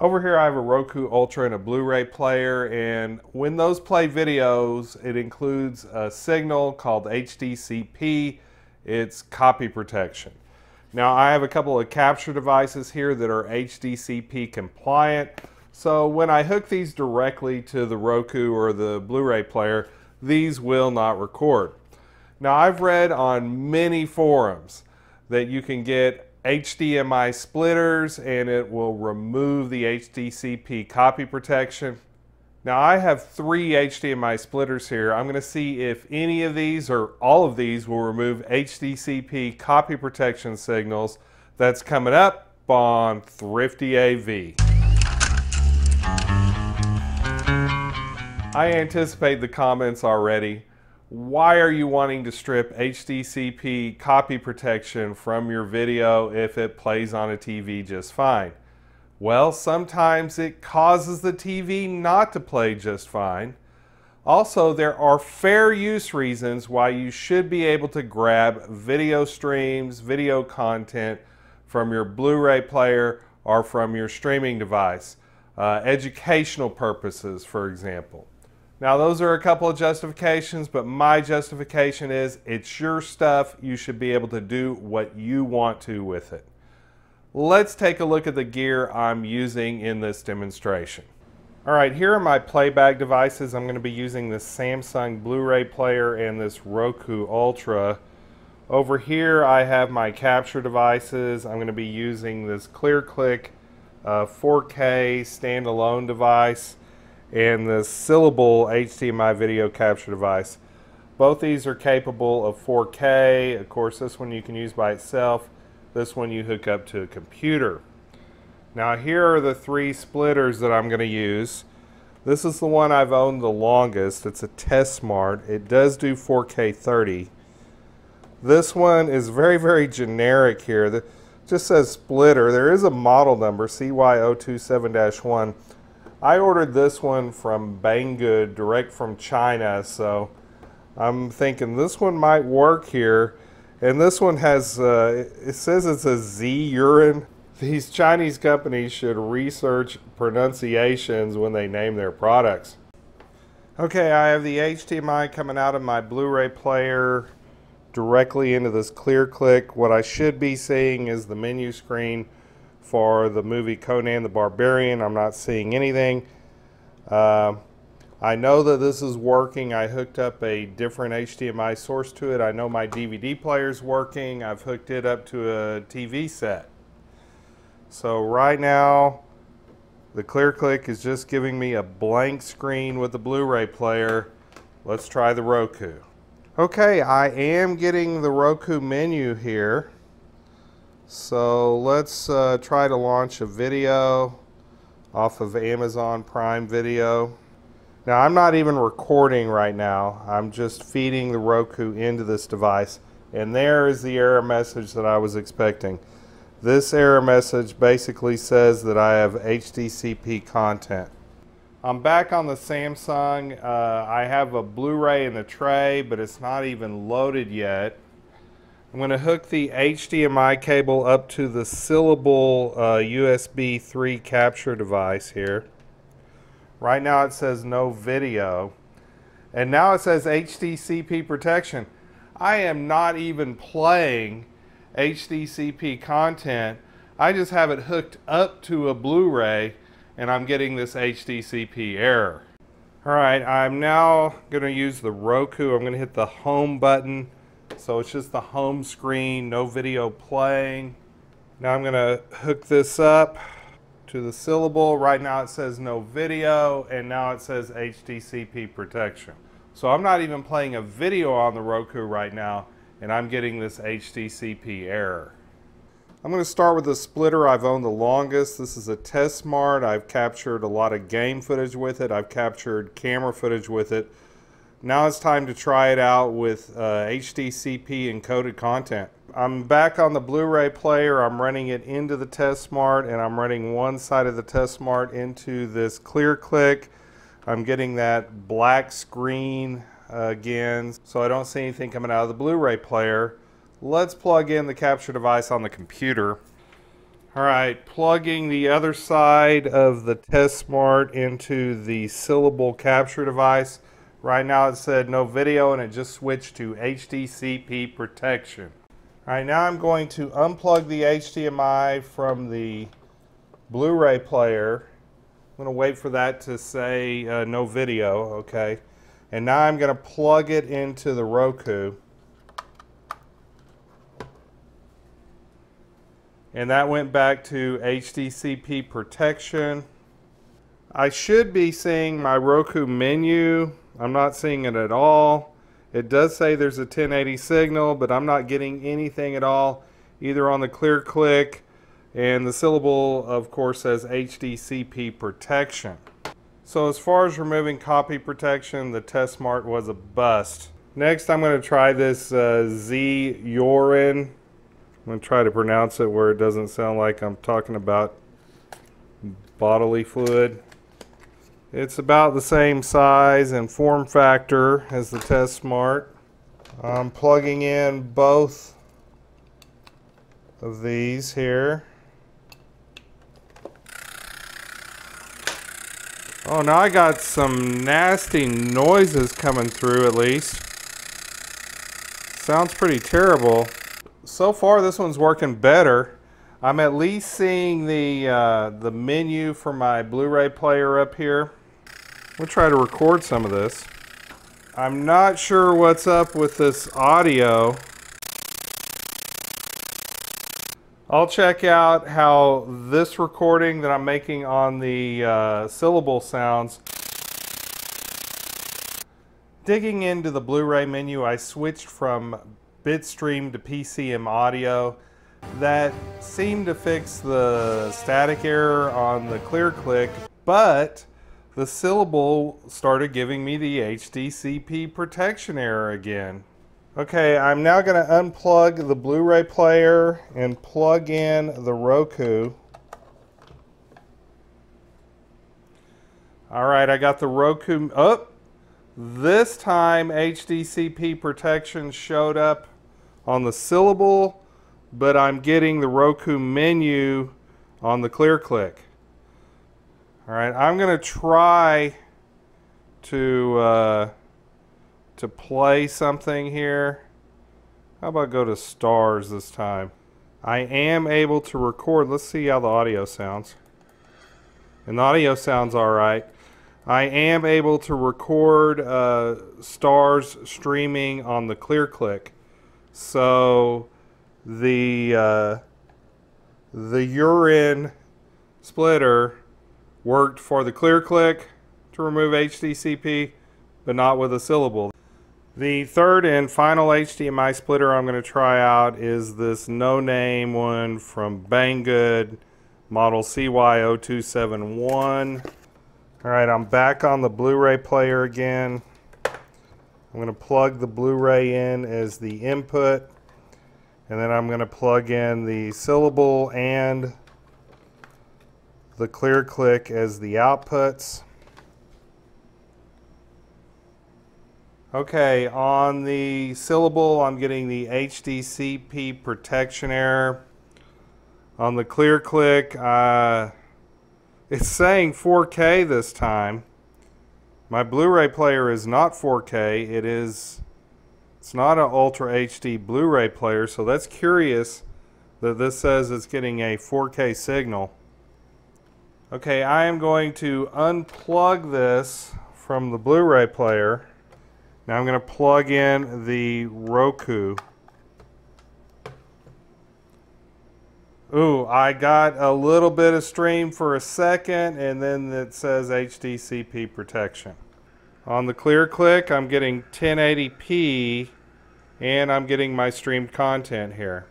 Over here I have a Roku Ultra and a Blu-ray player, and when those play videos, it includes a signal called HDCP. It's copy protection. Now I have a couple of capture devices here that are HDCP compliant, so when I hook these directly to the Roku or the Blu-ray player, these will not record. Now I've read on many forums that you can get HDMI splitters and it will remove the HDCP copy protection. Now I have 3 HDMI splitters here. I'm going to see if any of these or all of these will remove HDCP copy protection signals. That's coming up on ThriftyAV. I anticipate the comments already. Why are you wanting to strip HDCP copy protection from your video if it plays on a TV just fine? Well, sometimes it causes the TV not to play just fine. Also, there are fair use reasons why you should be able to grab video streams, video content from your Blu-ray player or from your streaming device. Educational purposes, for example. Now those are a couple of justifications, but my justification is it's your stuff. You should be able to do what you want to with it. Let's take a look at the gear I'm using in this demonstration. Alright, here are my playback devices. I'm going to be using this Samsung Blu-ray player and this Roku Ultra. Over here I have my capture devices. I'm going to be using this ClearClick 4K standalone device and the Syllable HDMI video capture device. Both these are capable of 4K. Of course, this one you can use by itself. This one you hook up to a computer. Now here are the 3 splitters that I'm going to use. This is the one I've owned the longest. It's a TestSmart. It does do 4K 30. This one is very generic here. It just says splitter. There is a model number, CY0271. I ordered this one from Banggood, direct from China, so I'm thinking this one might work here. And this one has, it says it's a Z-urine. These Chinese companies should research pronunciations when they name their products. Okay, I have the HDMI coming out of my Blu-ray player directly into this ClearClick. What I should be seeing is the menu screen for the movie Conan the Barbarian. I'm not seeing anything. I know that this is working. I hooked up a different HDMI source to it. I know my DVD player's working. I've hooked it up to a TV set. So right now the ClearClick is just giving me a blank screen with the Blu-ray player. Let's try the Roku. Okay, I am getting the Roku menu here. So let's try to launch a video off of Amazon Prime Video. Now I'm not even recording right now. I'm just feeding the Roku into this device, and there is the error message that I was expecting. This error message basically says that I have HDCP content. I'm back on the Samsung. I have a Blu-ray in the tray, but it's not even loaded yet. I'm going to hook the HDMI cable up to the Syllable USB 3 capture device here. Right now it says no video. And now it says HDCP protection. I am not even playing HDCP content. I just have it hooked up to a Blu-ray and I'm getting this HDCP error. Alright, I'm now going to use the Roku. I'm going to hit the home button. So it's just the home screen, no video playing. Now I'm going to hook this up to the Syllable. Right now it says no video, and now it says HDCP protection. So I'm not even playing a video on the Roku right now, and I'm getting this HDCP error. I'm going to start with the splitter I've owned the longest. This is a TestSmart. I've captured a lot of game footage with it. I've captured camera footage with it. Now it's time to try it out with HDCP encoded content. I'm back on the Blu-ray player. I'm running it into the TestSmart, and I'm running one side of the TestSmart into this ClearClick. I'm getting that black screen again, so I don't see anything coming out of the Blu-ray player. Let's plug in the capture device on the computer. All right, plugging the other side of the TestSmart into the Syllable capture device. Right now it said no video and it just switched to HDCP protection. All right, now I'm going to unplug the HDMI from the Blu-ray player. I'm going to wait for that to say no video, okay. And now I'm going to plug it into the Roku. And that went back to HDCP protection. I should be seeing my Roku menu. I'm not seeing it at all. It does say there's a 1080 signal, but I'm not getting anything at all, either on the ClearClick, and the Syllable, of course, says HDCP protection. So as far as removing copy protection, the TestSmart was a bust. Next, I'm going to try this ZI Youren. I'm going to try to pronounce it where it doesn't sound like I'm talking about bodily fluid. It's about the same size and form factor as the TestSmart. I'm plugging in both of these here. Oh, now I got some nasty noises coming through, at least. Sounds pretty terrible. So far this one's working better. I'm at least seeing the menu for my Blu-ray player up here. We'll try to record some of this. I'm not sure what's up with this audio. I'll check out how this recording that I'm making on the Syllable sounds. Digging into the Blu-ray menu, I switched from Bitstream to PCM audio. That seemed to fix the static error on the ClearClick, but the Syllable started giving me the HDCP protection error again. Okay, I'm now going to unplug the Blu-ray player and plug in the Roku. All right, I got the Roku up. This time HDCP protection showed up on the Syllable, but I'm getting the Roku menu on the ClearClick. All right, I'm going to try to play something here. How about go to Starz this time? I am able to record. Let's see how the audio sounds. And the audio sounds all right. I am able to record Starz streaming on the ClearClick. So the urine splitter worked for the ClearClick to remove HDCP, but not with a Syllable. The third and final HDMI splitter I'm going to try out is this no-name one from Banggood, model CY0271. All right, I'm back on the Blu-ray player again. I'm going to plug the Blu-ray in as the input. And then I'm going to plug in the Syllable and the ClearClick as the outputs. Okay, on the Syllable, I'm getting the HDCP protection error. On the ClearClick, it's saying 4K this time. My Blu-ray player is not 4K. It's not an Ultra HD Blu-ray player, so that's curious that this says it's getting a 4K signal. Okay, I am going to unplug this from the Blu-ray player. Now I'm going to plug in the Roku. Ooh, I got a little bit of stream for a second, and then it says HDCP protection. On the ClearClick, I'm getting 1080p, and I'm getting my streamed content here.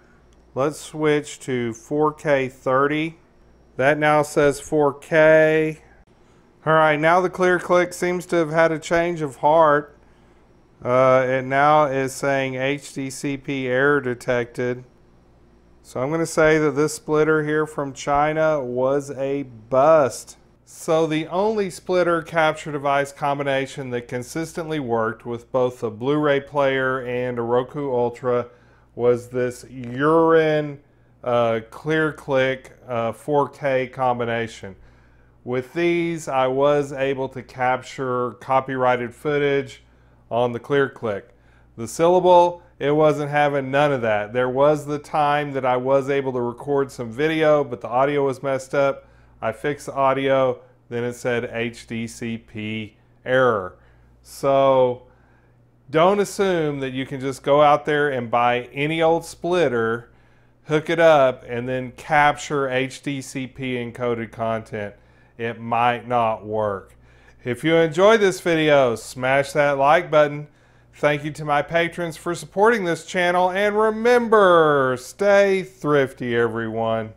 Let's switch to 4K 30. That now says 4K. All right, now the ClearClick seems to have had a change of heart. It now is saying HDCP error detected. So I'm going to say that this splitter here from China was a bust. So the only splitter capture device combination that consistently worked with both a Blu-ray player and a Roku Ultra was this urine ClearClick 4K combination. With these, I was able to capture copyrighted footage on the ClearClick. The Syllable, it wasn't having none of that. There was the time that I was able to record some video, but the audio was messed up. I fixed the audio, then it said HDCP error. So don't assume that you can just go out there and buy any old splitter, hook it up, and then capture HDCP encoded content. It might not work. If you enjoyed this video, smash that like button. Thank you to my patrons for supporting this channel, and remember, stay thrifty, everyone.